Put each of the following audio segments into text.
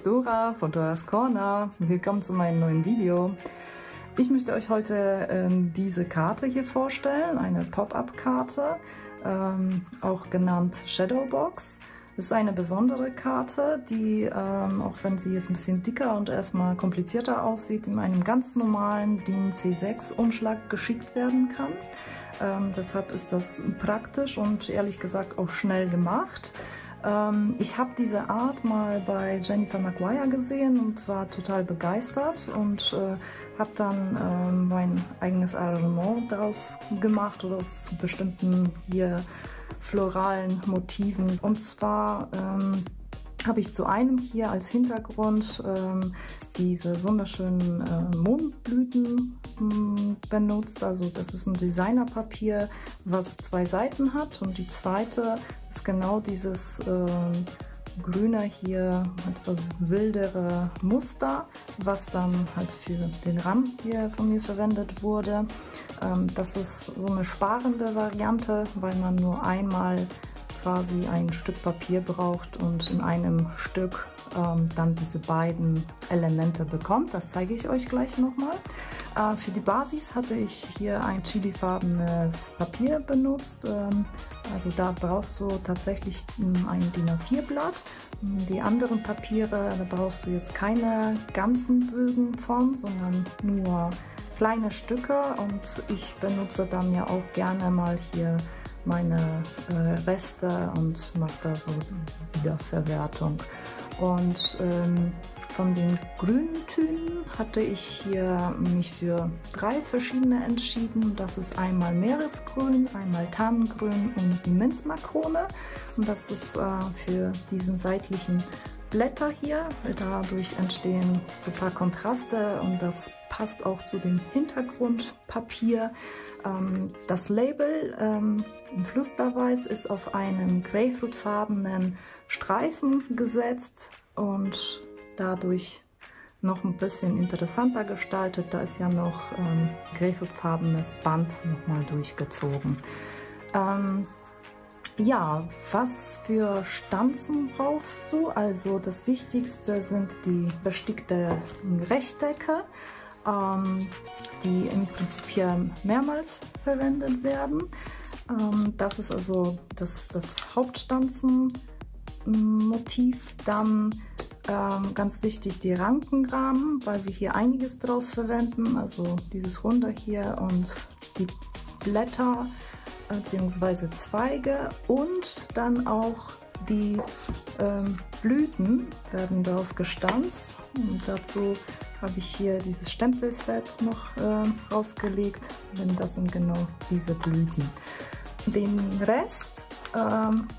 ist Dora von Dora's Corner. Willkommen zu meinem neuen Video. Ich möchte euch heute diese Karte hier vorstellen, eine Pop-Up-Karte, auch genannt Shadowbox. Das ist eine besondere Karte, die, auch wenn sie jetzt ein bisschen dicker und erstmal komplizierter aussieht, in einem ganz normalen DIN C6 Umschlag geschickt werden kann. Deshalb ist das praktisch und ehrlich gesagt auch schnell gemacht. Ich habe diese Art mal bei Jennifer Maguire gesehen und war total begeistert und habe dann mein eigenes Arrangement daraus gemacht oder aus bestimmten hier floralen Motiven. Und zwar habe ich zu einem hier als Hintergrund diese wunderschönen Mondblüten benutzt. Also das ist ein Designerpapier, was zwei Seiten hat, und die zweite ist genau dieses grüne hier etwas wildere Muster, was dann halt für den Rahmen hier von mir verwendet wurde. Das ist so eine sparende Variante, weil man nur einmal quasi ein Stück Papier braucht und in einem Stück dann diese beiden Elemente bekommt. Das zeige ich euch gleich nochmal. Für die Basis hatte ich hier ein chilifarbenes Papier benutzt. Also da brauchst du tatsächlich ein DIN A4 Blatt. Die anderen Papiere, da brauchst du jetzt keine ganzen Bögen von, sondern nur kleine Stücke. Und ich benutze dann ja auch gerne mal hier meine Reste und mache da so Wiederverwertung. Und von den grünen Tönen hatte ich hier mich für drei verschiedene entschieden. Das ist einmal Meeresgrün, einmal Tannengrün und die Minzmakrone. Und das ist für diesen seitlichen Blätter hier. Dadurch entstehen so ein paar Kontraste und das passt auch zu dem Hintergrundpapier. Das Label im Flüsterweiß ist auf einem grapefruitfarbenen Streifen gesetzt und dadurch noch ein bisschen interessanter gestaltet. Da ist ja noch grapefruitfarbenes Band nochmal durchgezogen. Ja, was für Stanzen brauchst du? Also das Wichtigste sind die bestickte Rechtecke, die im Prinzip mehrmals verwendet werden. Das ist also das Hauptstanzenmotiv. Dann ganz wichtig die Rankenrahmen, weil wir hier einiges draus verwenden. Also dieses Runde hier und die Blätter bzw. Zweige und dann auch die Blüten werden daraus gestanzt. Und dazu habe ich hier dieses Stempelset noch rausgelegt, denn das sind genau diese Blüten. Den Rest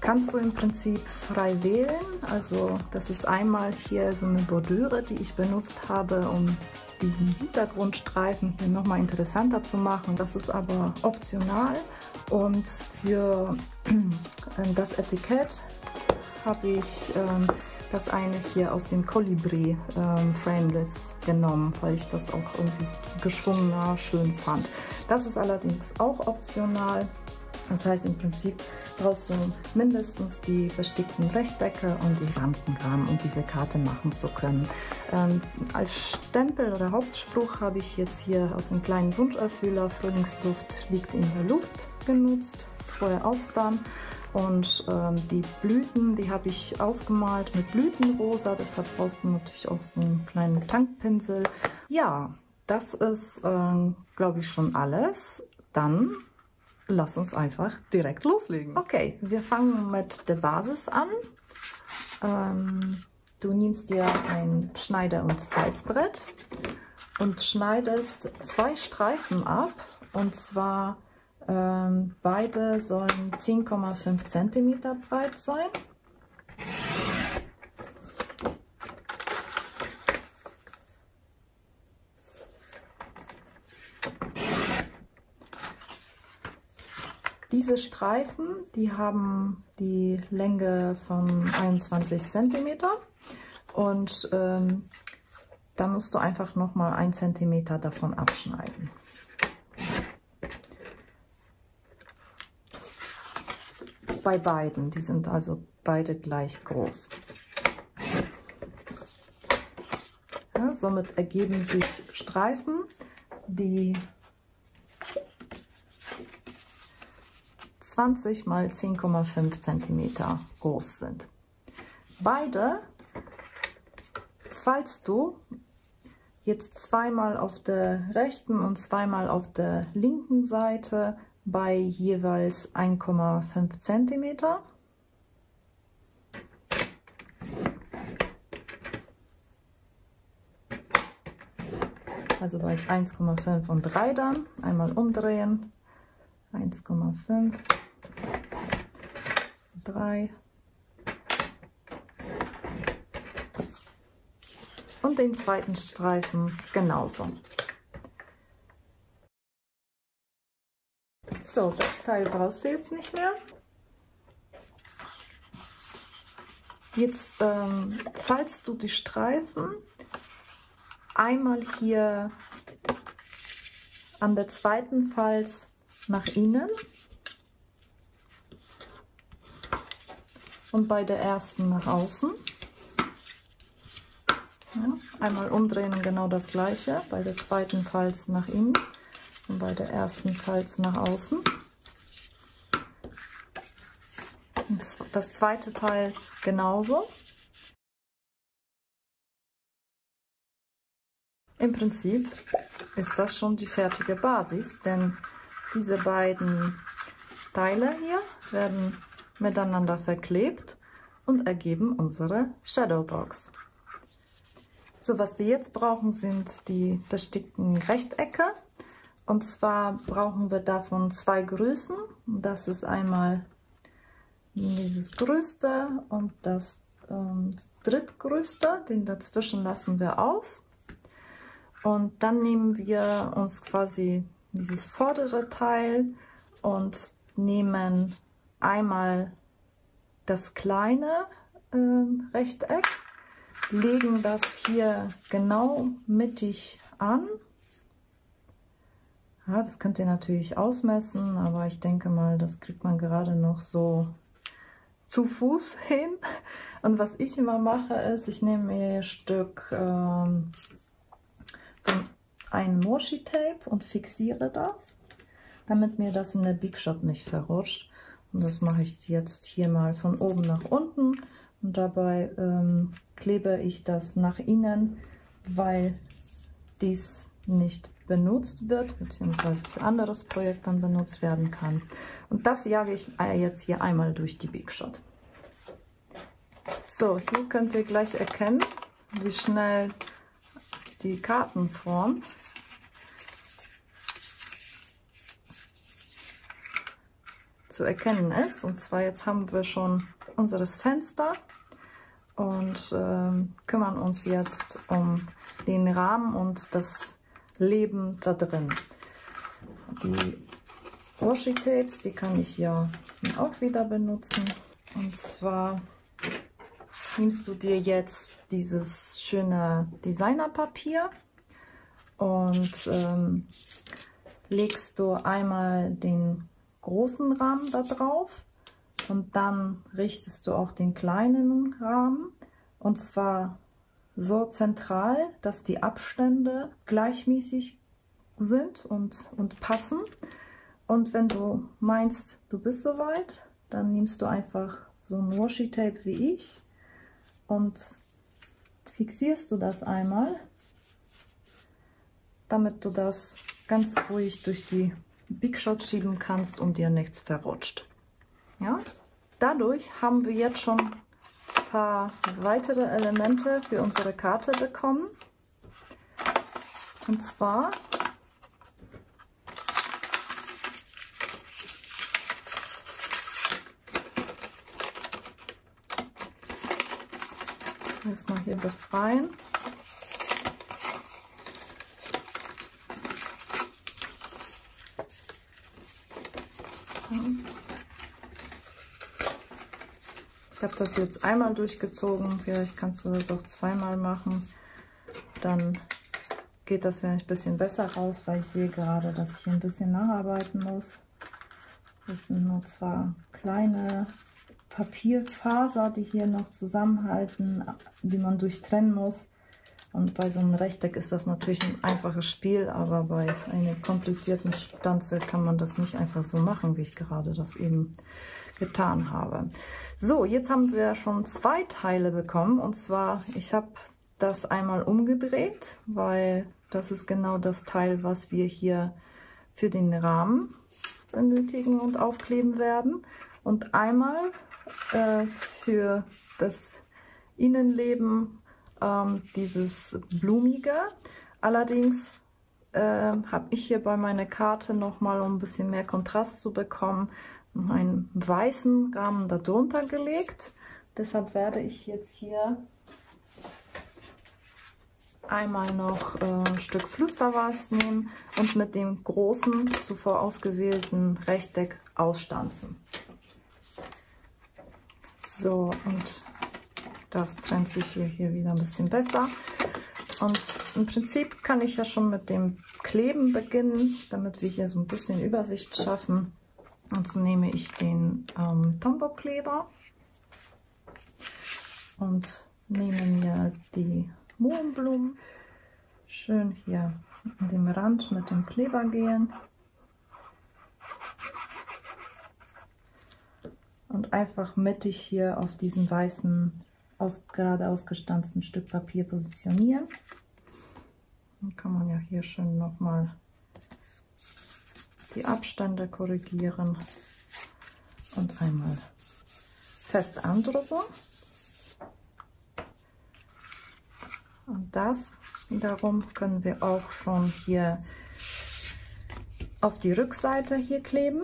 kannst du im Prinzip frei wählen. Also das ist einmal hier so eine Bordüre, die ich benutzt habe, um diesen Hintergrundstreifen hier nochmal interessanter zu machen. Das ist aber optional. Und für das Etikett habe ich das eine hier aus dem Kolibri Framelits genommen, weil ich das auch irgendwie geschwungener schön fand. Das ist allerdings auch optional. Das heißt, im Prinzip brauchst du mindestens die verstickten Rechtecke und die Rankenrahmen, um diese Karte machen zu können. Als Stempel oder Hauptspruch habe ich jetzt hier aus dem kleinen Wunscherfüller Frühlingsluft liegt in der Luft genutzt, freue Austern. Und die Blüten, die habe ich ausgemalt mit Blütenrosa, deshalb brauchst du natürlich auch so einen kleinen Tankpinsel. Ja, das ist, glaube ich, schon alles. Dann lass uns einfach direkt loslegen. Okay, wir fangen mit der Basis an. Du nimmst dir ein Schneider- und Falzbrett und schneidest zwei Streifen ab, und zwar beide sollen 10,5 cm breit sein. Diese Streifen, die haben die Länge von 21 cm und da musst du einfach nochmal 1 cm davon abschneiden. Bei beiden, die sind also beide gleich groß. Ecke. Somit ergeben sich Streifen, die 20 mal 10,5 cm groß sind. Beide, falls du jetzt zweimal auf der rechten und zweimal auf der linken Seite bei jeweils 1,5 cm. Also bei 1,5 und 3 dann einmal umdrehen. 1,5, 3 und den zweiten Streifen genauso. So, das Teil brauchst du jetzt nicht mehr. Jetzt falls du die Streifen einmal hier an der zweiten Falz nach innen und bei der ersten nach außen. Ja, einmal umdrehen und genau das gleiche, bei der zweiten Falz nach innen und bei der ersten Falz nach außen. Und das zweite Teil genauso. Im Prinzip ist das schon die fertige Basis, denn diese beiden Teile hier werden miteinander verklebt und ergeben unsere Shadowbox. So, was wir jetzt brauchen, sind die bestickten Rechtecke. Und zwar brauchen wir davon zwei Größen. Das ist einmal dieses größte und das drittgrößte. Den dazwischen lassen wir aus. Und dann nehmen wir uns quasi dieses vordere Teil und nehmen einmal das kleine Rechteck, legen das hier genau mittig an. Ja, das könnt ihr natürlich ausmessen, aber ich denke mal, das kriegt man gerade noch so zu Fuß hin. Und was ich immer mache ist, ich nehme mir ein Stück von ein Moshi-Tape und fixiere das, damit mir das in der Big Shot nicht verrutscht. Und das mache ich jetzt hier mal von oben nach unten und dabei klebe ich das nach innen, weil dies nicht benutzt wird, beziehungsweise für anderes Projekt dann benutzt werden kann. Und das jage ich jetzt hier einmal durch die Big Shot. So, hier könnt ihr gleich erkennen, wie schnell die Kartenform zu erkennen ist. Und zwar jetzt haben wir schon unseres Fenster und kümmern uns jetzt um den Rahmen und das Leben da drin. Die Washi-Tapes, die kann ich ja auch wieder benutzen. Und zwar nimmst du dir jetzt dieses schöne Designerpapier und legst du einmal den großen Rahmen da drauf und dann richtest du auch den kleinen Rahmen, und zwar so zentral, dass die Abstände gleichmäßig sind und passen. Und wenn du meinst, du bist soweit, dann nimmst du einfach so ein Washi-Tape wie ich und fixierst du das einmal, damit du das ganz ruhig durch die Big Shot schieben kannst und dir nichts verrutscht. Ja? Dadurch haben wir jetzt schon ein paar weitere Elemente für unsere Karte bekommen. Und zwar erstmal hier befreien. Ich habe das jetzt einmal durchgezogen, vielleicht kannst du das auch zweimal machen. Dann geht das vielleicht ein bisschen besser raus, weil ich sehe gerade, dass ich hier ein bisschen nacharbeiten muss. Das sind nur zwar kleine Papierfaser, die hier noch zusammenhalten, die man durchtrennen muss, Und bei so einem Rechteck ist das natürlich ein einfaches Spiel, aber bei einer komplizierten Stanze kann man das nicht einfach so machen, wie ich gerade das eben getan habe. So, jetzt haben wir schon zwei Teile bekommen, und zwar, ich habe das einmal umgedreht, weil das ist genau das Teil, was wir hier für den Rahmen benötigen und aufkleben werden. Und einmal für das Innenleben dieses blumige. Allerdings habe ich hier bei meiner Karte nochmal, um ein bisschen mehr Kontrast zu bekommen, einen weißen Rahmen darunter gelegt. Deshalb werde ich jetzt hier einmal noch ein Stück Flüsterweiß nehmen und mit dem großen, zuvor ausgewählten Rechteck ausstanzen. So, und das trennt sich hier wieder ein bisschen besser. Und im Prinzip kann ich ja schon mit dem Kleben beginnen, damit wir hier so ein bisschen Übersicht schaffen. Und so nehme ich den Tombow-Kleber und nehme mir die Mohnblumen schön hier an dem Rand mit dem Kleber gehen und einfach mittig hier auf diesem weißen, gerade ausgestanzten Stück Papier positionieren. Dann kann man ja hier schön nochmal die Abstände korrigieren und einmal fest andrücken. Und das wiederum können wir auch schon hier auf die Rückseite hier kleben.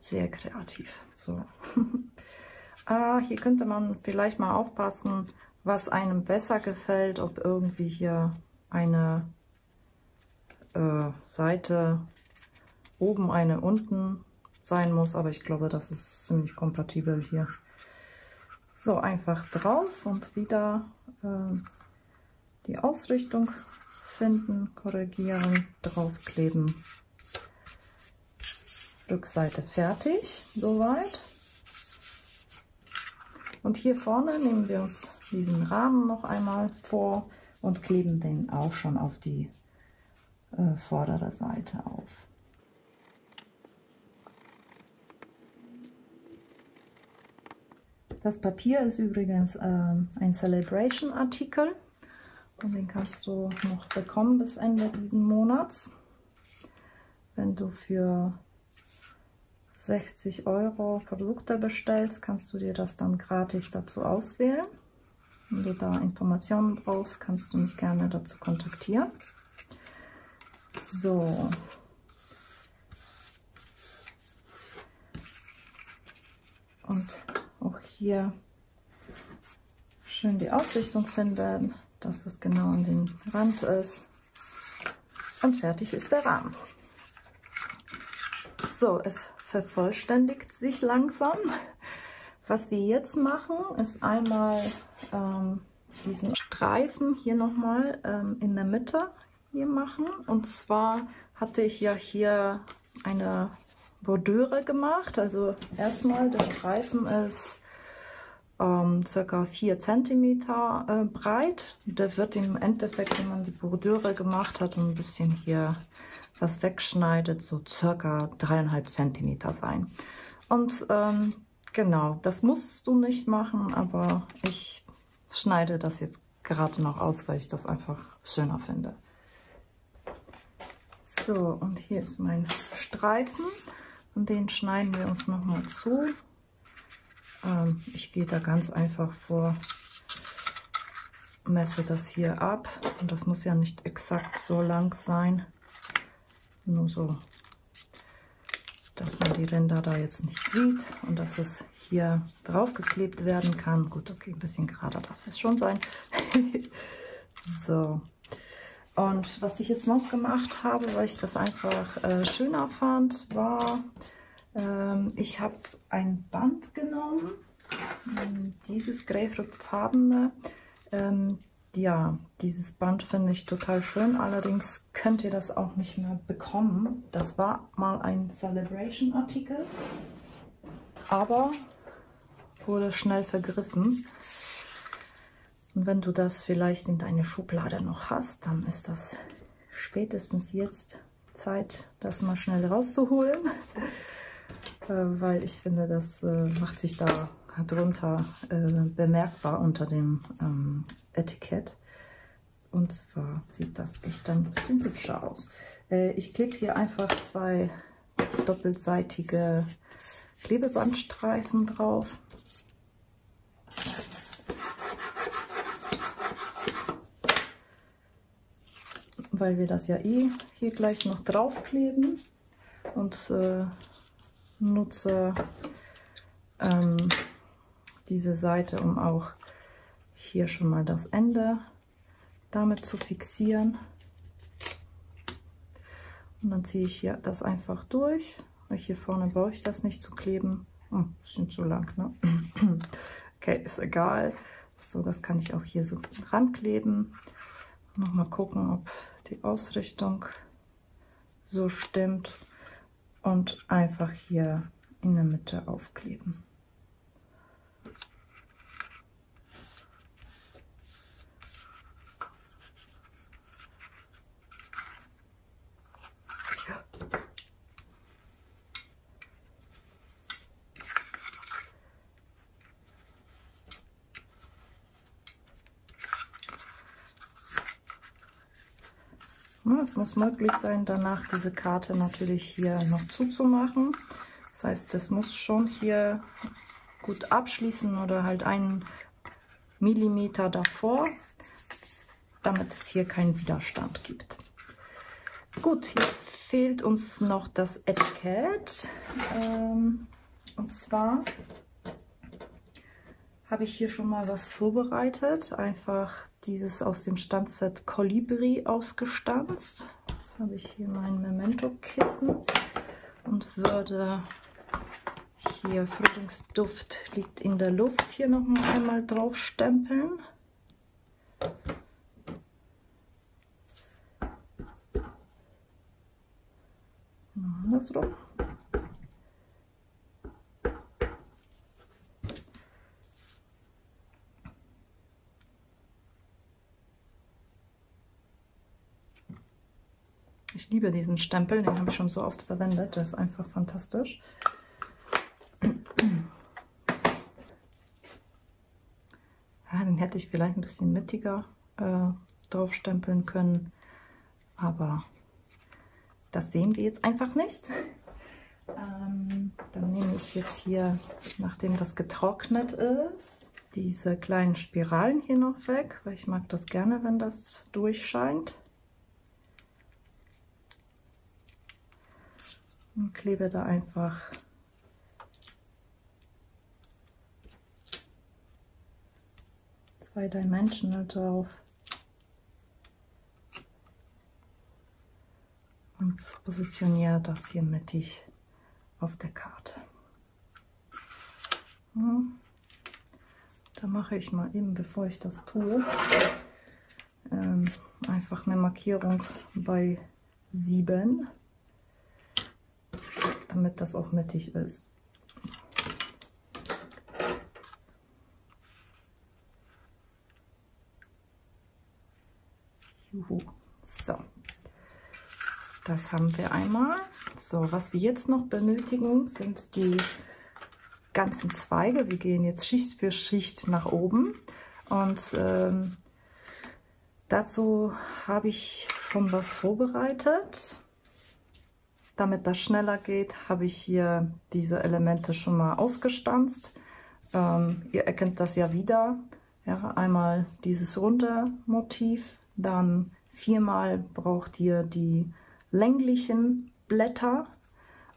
Sehr kreativ. So. Hier könnte man vielleicht mal aufpassen, was einem besser gefällt, ob irgendwie hier eine Seite oben, eine unten sein muss. Aber ich glaube, das ist ziemlich kompatibel hier. So, einfach drauf und wieder die Ausrichtung finden, korrigieren, draufkleben. Rückseite fertig, soweit. Und hier vorne nehmen wir uns diesen Rahmen noch einmal vor und kleben den auch schon auf die vordere Seite auf. Das Papier ist übrigens ein Celebration-Artikel und den kannst du noch bekommen bis Ende dieses Monats, wenn du für 60 € Produkte bestellst, kannst du dir das dann gratis dazu auswählen. Wenn du da Informationen brauchst, kannst du mich gerne dazu kontaktieren. So. Und auch hier schön die Ausrichtung finden, dass es genau an den Rand ist. Und fertig ist der Rahmen. So, es vervollständigt sich langsam. Was wir jetzt machen, ist einmal diesen Streifen hier nochmal in der Mitte hier machen. Und zwar hatte ich ja hier eine Bordüre gemacht. Also erstmal, der Streifen ist ca. 4 cm breit. Der wird im Endeffekt, wenn man die Bordüre gemacht hat, ein bisschen hier was wegschneidet, so circa 3,5 cm sein. Und genau, das musst du nicht machen, aber ich schneide das jetzt gerade noch aus, weil ich das einfach schöner finde. So, und hier ist mein Streifen und den schneiden wir uns nochmal zu. Ich gehe da ganz einfach vor, messe das hier ab und das muss ja nicht exakt so lang sein. Nur so, dass man die Ränder da jetzt nicht sieht und dass es hier drauf geklebt werden kann. Gut, okay, ein bisschen gerader darf es schon sein. So, und was ich jetzt noch gemacht habe, weil ich das einfach schöner fand, war, ich habe ein Band genommen, dieses Grapefruit-farbene. Ja, dieses Band finde ich total schön, allerdings könnt ihr das auch nicht mehr bekommen. Das war mal ein Celebration-Artikel, aber wurde schnell vergriffen. Und wenn du das vielleicht in deine Schublade noch hast, dann ist das spätestens jetzt Zeit, das mal schnell rauszuholen, weil ich finde, das macht sich da drunter bemerkbar unter dem Etikett, und zwar sieht das echt dann ein bisschen hübscher aus. Ich klebe hier einfach zwei doppelseitige Klebebandstreifen drauf. Weil wir das ja eh hier gleich noch draufkleben, und nutze diese Seite, um auch hier schon mal das Ende damit zu fixieren. Und dann ziehe ich hier das einfach durch, weil hier vorne brauche ich das nicht zu kleben. Oh, bisschen zu lang, ne? Okay, ist egal. So, das kann ich auch hier so rankleben. Nochmal gucken, ob die Ausrichtung so stimmt, und einfach hier in der Mitte aufkleben. Es muss möglich sein, danach diese Karte natürlich hier noch zuzumachen. Das heißt, das muss schon hier gut abschließen oder halt 1 Millimeter davor, damit es hier keinen Widerstand gibt. Gut, jetzt fehlt uns noch das Etikett. Und zwar habe ich hier schon mal was vorbereitet, einfach dieses aus dem Stanzset Kolibri ausgestanzt. Jetzt habe ich hier mein Memento-Kissen und würde hier Frühlingsduft liegt in der Luft hier noch einmal drauf stempeln. Andersrum. Ich liebe diesen Stempel, den habe ich schon so oft verwendet, der ist einfach fantastisch. Ja, den hätte ich vielleicht ein bisschen mittiger drauf stempeln können, aber das sehen wir jetzt einfach nicht. Dann nehme ich jetzt hier, nachdem das getrocknet ist, diese kleinen Spiralen hier noch weg, weil ich mag das gerne, wenn das durchscheint. Und klebe da einfach zwei Dimensional drauf. Und positioniere das hier mittig auf der Karte. Ja. Da mache ich mal eben, bevor ich das tue, einfach eine Markierung bei 7. Damit das auch mittig ist. Juhu. So, das haben wir einmal. So, was wir jetzt noch benötigen, sind die ganzen Zweige. Wir gehen jetzt Schicht für Schicht nach oben, und dazu habe ich schon was vorbereitet. Damit das schneller geht, habe ich hier diese Elemente schon mal ausgestanzt. Ihr erkennt das ja wieder. Ja, einmal dieses runde Motiv, dann 4-mal braucht ihr die länglichen Blätter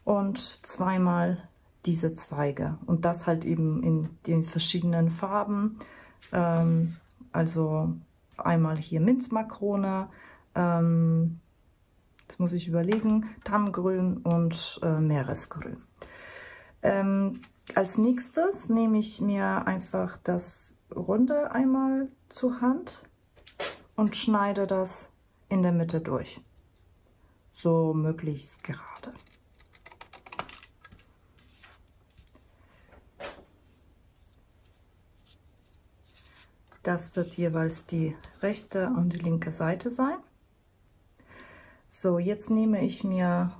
und 2-mal diese Zweige. Und das halt eben in den verschiedenen Farben. Also einmal hier Minzmakrone, jetzt muss ich überlegen, Tannengrün und Meeresgrün. Als nächstes nehme ich mir einfach das Runde einmal zur Hand und schneide das in der Mitte durch. So möglichst gerade. Das wird jeweils die rechte und die linke Seite sein. So, jetzt nehme ich mir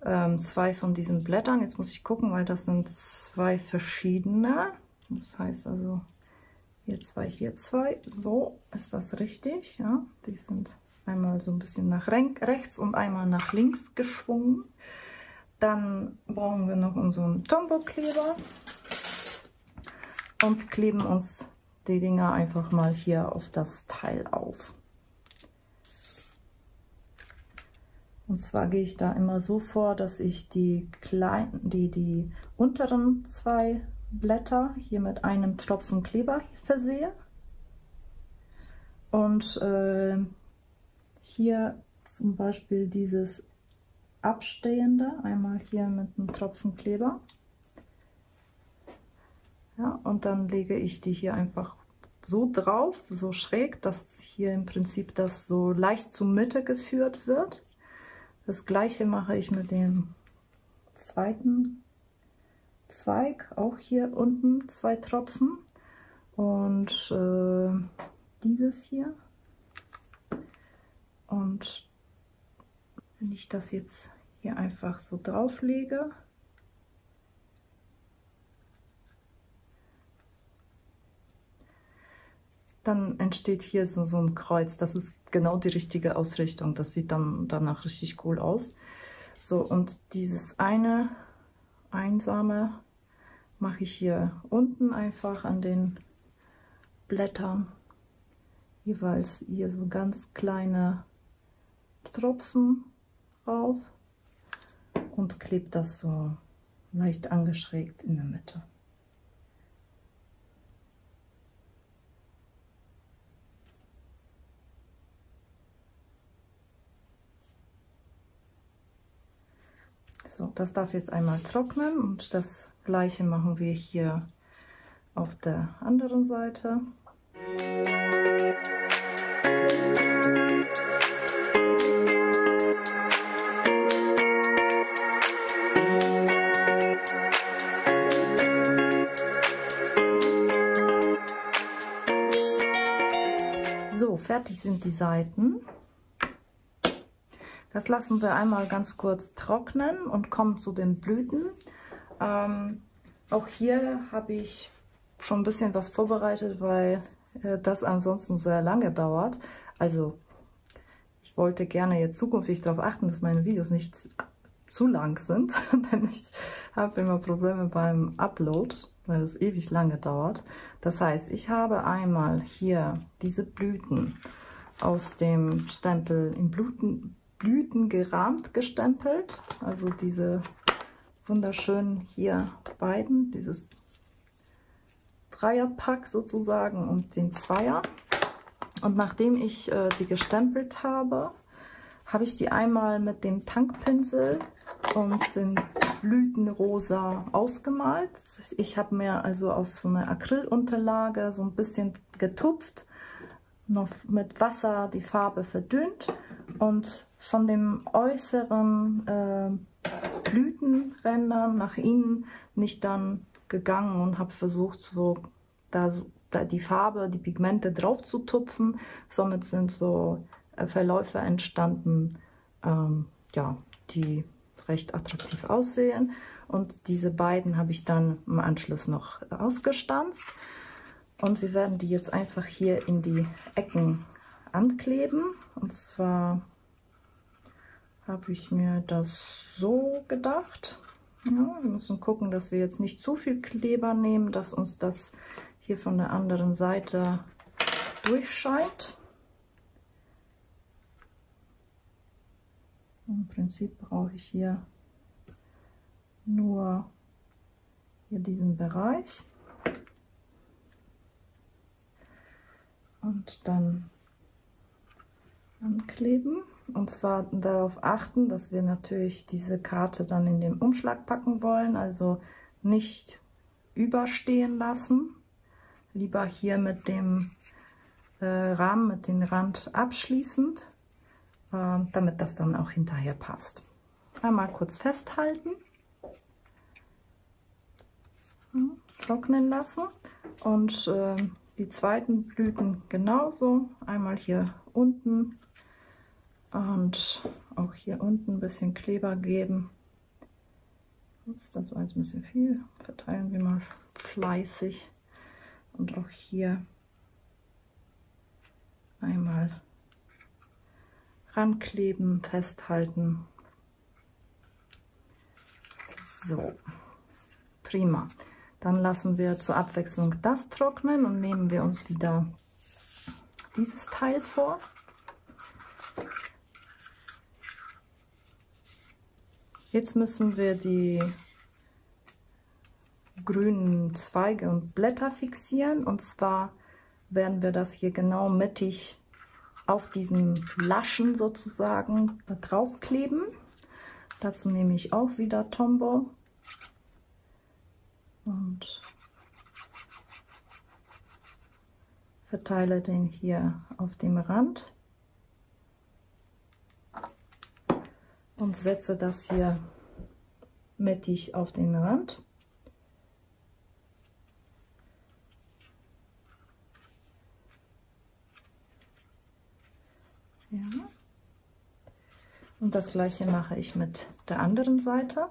zwei von diesen Blättern. Jetzt muss ich gucken, weil das sind zwei verschiedene. Das heißt also, hier zwei, hier zwei. So, ist das richtig? Ja, die sind einmal so ein bisschen nach rechts und einmal nach links geschwungen. Dann brauchen wir noch unseren Tombow-Kleber und kleben uns die Dinger einfach mal hier auf das Teil auf. Und zwar gehe ich da immer so vor, dass ich die unteren zwei Blätter hier mit einem Tropfen Kleber versehe und hier zum Beispiel dieses Abstehende einmal hier mit einem Tropfen Kleber. Ja, und dann lege ich die hier einfach so drauf, so schräg, dass hier im Prinzip das so leicht zur Mitte geführt wird. Das gleiche mache ich mit dem zweiten Zweig, auch hier unten zwei Tropfen. Und dieses hier. Und wenn ich das jetzt hier einfach so drauf lege, dann entsteht hier so ein Kreuz. Das ist genau die richtige Ausrichtung. Das sieht dann danach richtig cool aus. So, und dieses eine einsame mache ich hier unten einfach an den Blättern. Jeweils hier so ganz kleine Tropfen drauf und klebe das so leicht angeschrägt in der Mitte. So, das darf jetzt einmal trocknen und das Gleiche machen wir hier auf der anderen Seite. So, fertig sind die Seiten. Das lassen wir einmal ganz kurz trocknen und kommen zu den Blüten. Auch hier habe ich schon ein bisschen was vorbereitet, weil das ansonsten sehr lange dauert. Also ich wollte gerne jetzt zukünftig darauf achten, dass meine Videos nicht zu lang sind, denn ich habe immer Probleme beim Upload, weil es ewig lange dauert. Das heißt, ich habe einmal hier diese Blüten aus dem Stempel in Blüten gerahmt gestempelt, also diese wunderschönen hier beiden, dieses Dreierpack sozusagen und den Zweier. Und nachdem ich die gestempelt habe, habe ich die einmal mit dem Tankpinsel und dem Blütenrosa ausgemalt. Ich habe mir also auf so eine Acrylunterlage so ein bisschen getupft, noch mit Wasser die Farbe verdünnt und von den äußeren Blütenrändern nach innen nicht dann gegangen und habe versucht, so da die Farbe, die Pigmente drauf zu tupfen. Somit sind so Verläufe entstanden, ja, die recht attraktiv aussehen. Und diese beiden habe ich dann im Anschluss noch ausgestanzt. Und wir werden die jetzt einfach hier in die Ecken ankleben. Und zwar habe ich mir das so gedacht. Ja, wir müssen gucken, dass wir jetzt nicht zu viel Kleber nehmen, dass uns das hier von der anderen Seite durchscheint. Im Prinzip brauche ich hier nur hier diesen Bereich. Und dann ankleben und zwar darauf achten, dass wir natürlich diese Karte dann in den Umschlag packen wollen, also nicht überstehen lassen. Lieber hier mit dem Rahmen mit dem Rand abschließend, damit das dann auch hinterher passt. Einmal kurz festhalten, trocknen lassen und die zweiten Blüten genauso. Einmal hier unten und auch hier unten ein bisschen Kleber geben. Ups, das war jetzt ein bisschen viel. Verteilen wir mal fleißig und auch hier einmal rankleben, festhalten. So, prima. Dann lassen wir zur Abwechslung das trocknen und nehmen wir uns wieder dieses Teil vor. Jetzt müssen wir die grünen Zweige und Blätter fixieren, und zwar werden wir das hier genau mittig auf diesen Laschen sozusagen da drauf kleben. Dazu nehme ich auch wieder Tombow und verteile den hier auf dem Rand und setze das hier mittig auf den Rand. Ja. Und das gleiche mache ich mit der anderen Seite.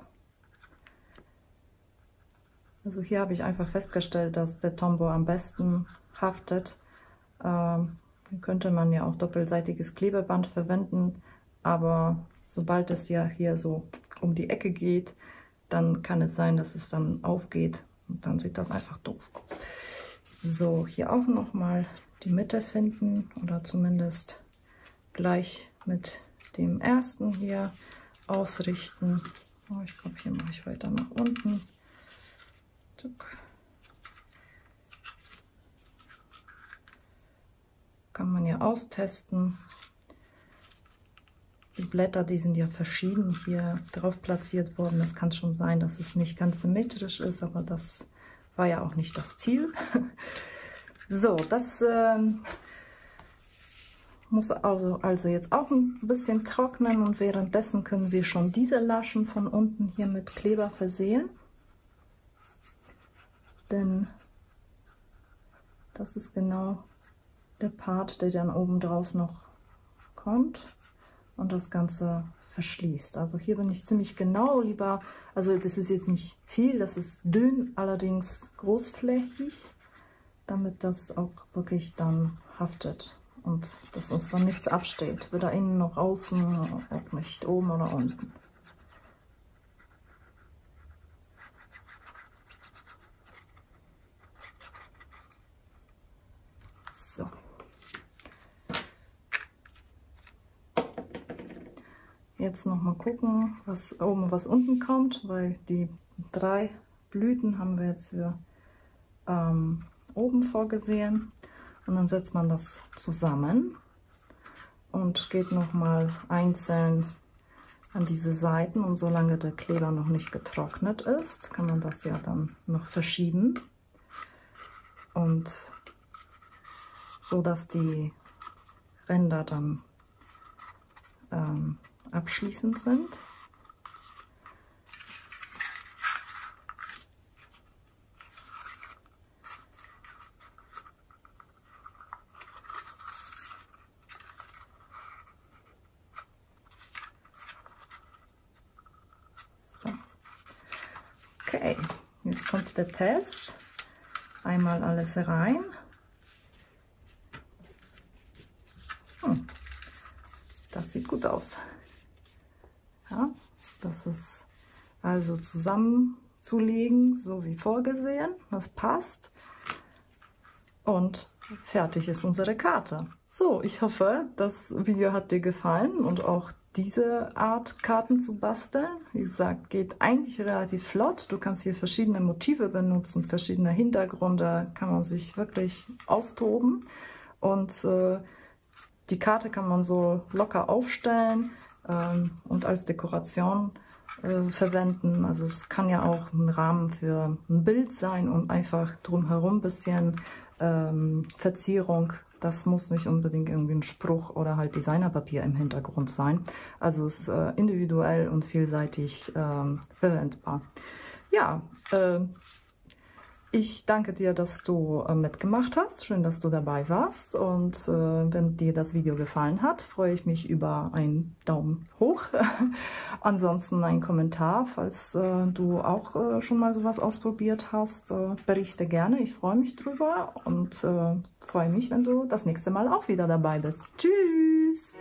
Also hier habe ich einfach festgestellt, dass der Tombow am besten haftet. Dann könnte man ja auch doppelseitiges Klebeband verwenden, aber sobald es ja hier so um die Ecke geht, dann kann es sein, dass es dann aufgeht und dann sieht das einfach doof aus. So, hier auch nochmal die Mitte finden oder zumindest gleich mit dem ersten hier ausrichten. Oh, ich glaube, hier mache ich weiter nach unten. Kann man ja austesten. Die Blätter, die sind ja verschieden hier drauf platziert worden. Das kann schon sein, dass es nicht ganz symmetrisch ist, aber das war ja auch nicht das Ziel. So, das muss also jetzt auch ein bisschen trocknen und währenddessen können wir schon diese Laschen von unten hier mit Kleber versehen. Denn das ist genau der Part, der dann oben drauf noch kommt und das Ganze verschließt. Also hier bin ich ziemlich genau, lieber, also das ist jetzt nicht viel, das ist dünn, allerdings großflächig, damit das auch wirklich dann haftet. Und dass uns dann nichts absteht, weder innen noch außen, auch nicht oben oder unten. So. Jetzt nochmal gucken, was oben, was unten kommt, weil die drei Blüten haben wir jetzt für oben vorgesehen. Und dann setzt man das zusammen und geht nochmal einzeln an diese Seiten. Und solange der Kleber noch nicht getrocknet ist, kann man das ja dann noch verschieben. Und so, dass die Ränder dann abschließend sind. Okay, jetzt kommt der Test. Einmal alles rein. Das sieht gut aus. Ja, das ist also zusammenzulegen, so wie vorgesehen. Das passt. Und fertig ist unsere Karte. So, ich hoffe, das Video hat dir gefallen und auch diese Art Karten zu basteln. Wie gesagt, geht eigentlich relativ flott. Du kannst hier verschiedene Motive benutzen, verschiedene Hintergründe, kann man sich wirklich austoben. Und die Karte kann man so locker aufstellen und als Dekoration verwenden. Also es kann ja auch ein Rahmen für ein Bild sein und einfach drumherum ein bisschen Verzierung Das muss nicht unbedingt irgendwie ein Spruch oder halt Designerpapier im Hintergrund sein. Also es ist individuell und vielseitig verwendbar. Ja, ich danke dir, dass du mitgemacht hast. Schön, dass du dabei warst. Und wenn dir das Video gefallen hat, freue ich mich über einen Daumen hoch. Ansonsten einen Kommentar, falls du auch schon mal sowas ausprobiert hast. Berichte gerne, ich freue mich drüber und freue mich, wenn du das nächste Mal auch wieder dabei bist. Tschüss!